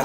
I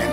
and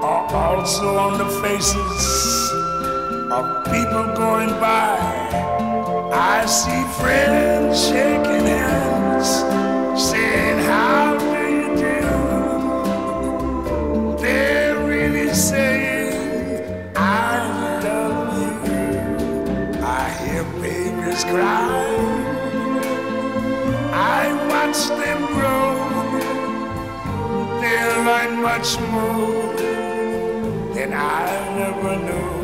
are also on the faces of people going by. I see friends shaking hands, saying how do you do. They're really saying I love you. I hear babies cry, I watch them grow. They'll learn much more than I'll never know.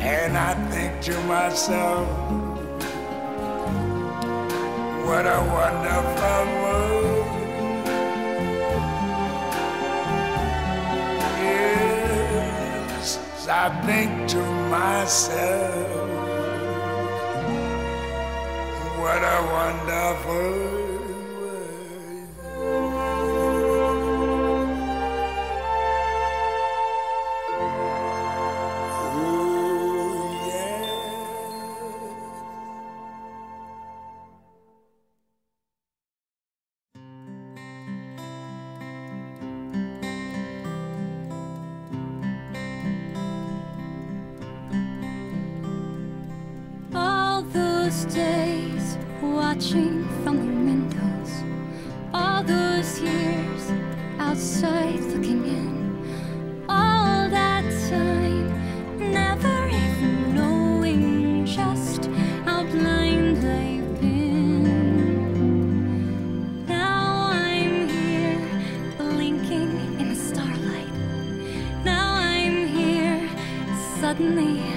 And I think to myself, what a wonderful world. Yes, I think to myself, what a wonderful world. Days watching from the windows, all those years outside looking in, all that time never even knowing just how blind I've been. Now I'm here blinking in the starlight, now I'm here suddenly